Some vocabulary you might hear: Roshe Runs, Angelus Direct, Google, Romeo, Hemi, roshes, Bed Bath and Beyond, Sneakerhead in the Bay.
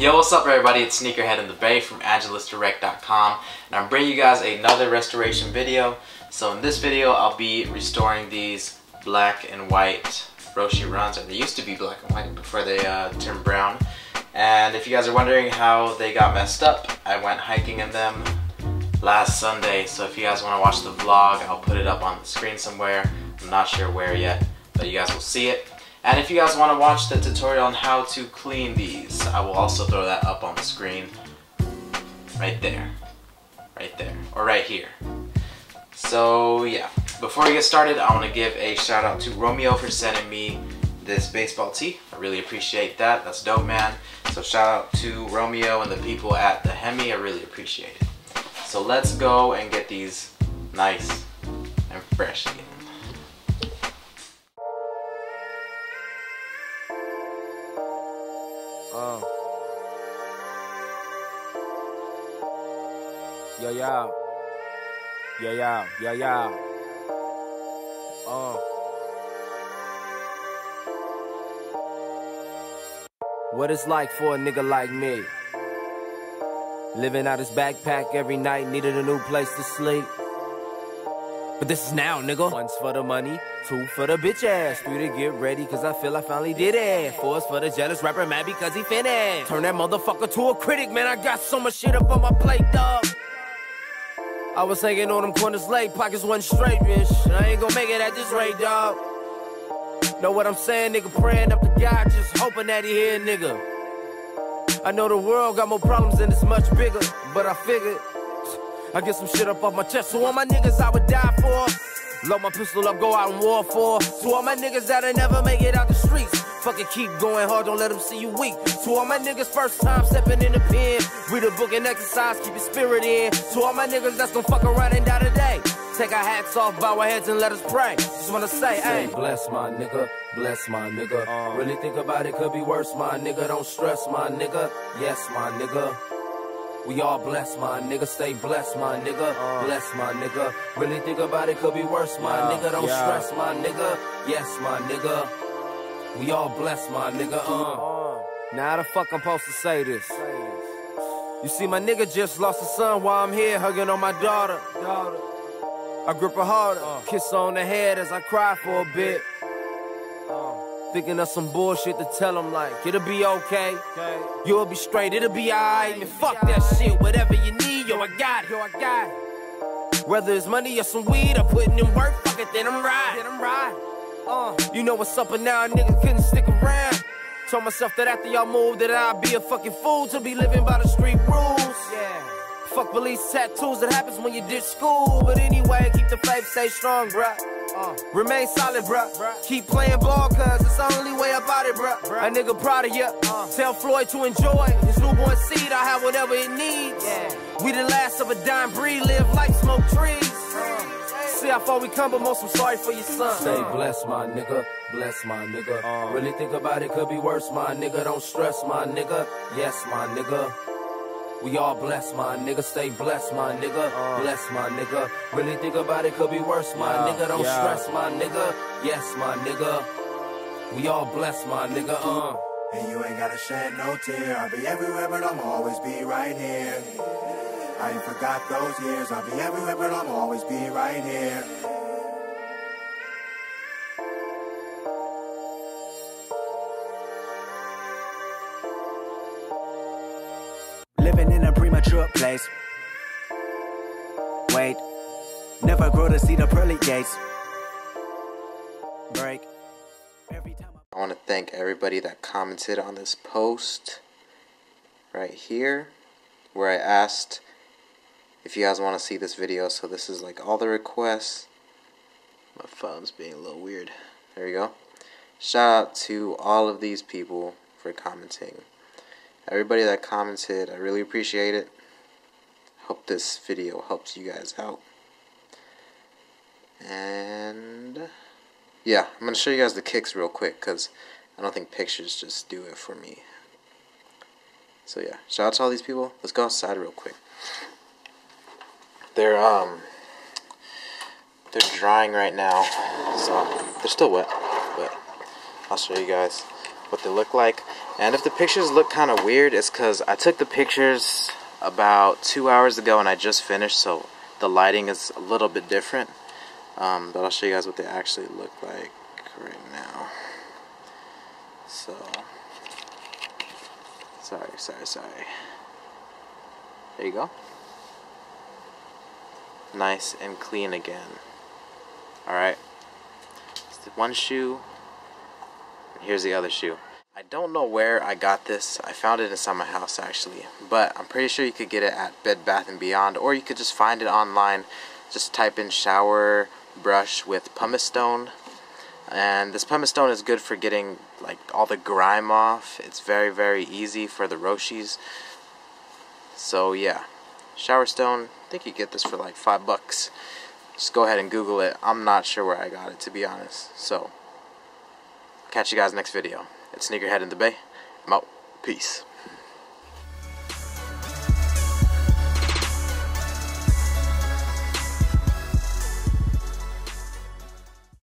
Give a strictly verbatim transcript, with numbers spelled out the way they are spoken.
Yo, what's up everybody, it's Sneakerhead in the Bay from Angelus Direct dot com, and I'm bringing you guys another restoration video. So in this video, I'll be restoring these black and white Roshe Runs, and they used to be black and white before they uh, turned brown. And if you guys are wondering how they got messed up, I went hiking in them last Sunday, so if you guys want to watch the vlog, I'll put it up on the screen somewhere. I'm not sure where yet, but you guys will see it. And if you guys want to watch the tutorial on how to clean these, I will also throw that up on the screen. Right there. Right there. Or right here. So yeah, before we get started, I want to give a shout out to Romeo for sending me this baseball tee. I really appreciate that. That's dope, man. So shout out to Romeo and the people at the Hemi. I really appreciate it. So let's go and get these nice and fresh again. Um. Yo, yo. Yo, yo, yo, yo. Um. What it's like for a nigga like me? Living out his backpack every night, needed a new place to sleep. But this is now, nigga. One's for the money, two for the bitch ass, three to get ready, cause I feel I finally did it. Four's for the jealous rapper, mad because he finished. Turn that motherfucker to a critic, man, I got so much shit up on my plate, dog. I was hanging on them corners late, pockets wasn't straight, bitch. I ain't gonna make it at this rate, dog. Know what I'm saying, nigga, praying up to God, just hoping that he here, nigga. I know the world got more problems and it's much bigger, but I figured I get some shit up off my chest, so all my niggas I would die for. Load my pistol up, go out and war for. To all my niggas that'll never make it out the streets, fucking keep going hard, don't let them see you weak. To all my niggas first time stepping in the pen, read a book and exercise, keep your spirit in. To all my niggas that's gonna fuck around and die today, take our hats off, bow our heads and let us pray. Just wanna say, hey, bless my nigga, bless my nigga. uh, Really think about it, could be worse, my nigga. Don't stress, my nigga, yes, my nigga. We all blessed, my nigga. Stay blessed, my nigga. Uh, Bless, my nigga. Really think about it, could be worse, my yeah, nigga. Don't yeah. stress, my nigga. Yes, my nigga. We all blessed, my nigga. Uh. Now how the fuck I'm supposed to say this? You see, my nigga just lost his son while I'm here hugging on my daughter. I grip her harder, kiss on the head as I cry for a bit. Thinking of some bullshit to tell him, like, it'll be okay, okay. You'll be straight, it'll be alright. And fuck that shit, whatever you need, yo, I got it, yo, I got it. Whether it's money or some weed, I'm putting in work, fuck it, then I'm right, then I'm right. Uh, you know what's up and now, nigga couldn't stick around. Told myself that after y'all moved, that I'd be a fucking fool to be living by the street rules. Yeah. Fuck police tattoos, that happens when you ditch school. But anyway, keep the faith, stay strong, bruh. Uh, Remain solid, bruh. bruh. Keep playing ball, cuz it's the only way about it, bruh. bruh. A nigga proud of ya. Uh, Tell Floyd to enjoy his newborn seed. I have whatever it needs. Yeah. We the last of a dying breed. Live life, smoke trees. Uh, See how far we come, but most I'm sorry for your son. Say, bless my nigga, bless my nigga. Uh, really think about it, could be worse, my nigga. Don't stress, my nigga. Yes, my nigga. We all blessed, my nigga. Stay blessed, my nigga. Uh, Bless, my nigga. Really think about it, could be worse, my yeah, nigga. Don't yeah. stress, my nigga. Yes, my nigga. We all blessed, my nigga. Uh. And you ain't gotta shed no tear. I'll be everywhere, but I'll always be right here. I ain't forgot those years. I'll be everywhere, but I'll always be right here. Living in a premature place. Wait, never grow to see the pearly gates. Break. Every time I, I want to thank everybody that commented on this post right here, where I asked if you guys want to see this video. So this is like all the requests. My phone's being a little weird. There you go. Shout out to all of these people for commenting. Everybody that commented, I really appreciate it. Hope this video helps you guys out. And yeah, I'm going to show you guys the kicks real quick because I don't think pictures just do it for me. So yeah, shout out to all these people. Let's go outside real quick. They're um they're drying right now, so they're still wet, but I'll show you guys what they look like. And if the pictures look kind of weird, it's because I took the pictures about two hours ago and I just finished, so the lighting is a little bit different. Um, but I'll show you guys what they actually look like right now. So, sorry, sorry, sorry. There you go. Nice and clean again. Alright. One shoe. Here's the other shoe. I don't know where I got this. I found it inside my house actually, but I'm pretty sure you could get it at Bed Bath and Beyond, or you could just find it online. Just type in shower brush with pumice stone, and this pumice stone is good for getting like all the grime off. It's very very easy for the Roshis. So yeah, shower stone. I think you get this for like five bucks. Just go ahead and Google it. I'm not sure where I got it, to be honest. So catch you guys next video. It's Sneakerhead in the Bay. I'm out. Peace.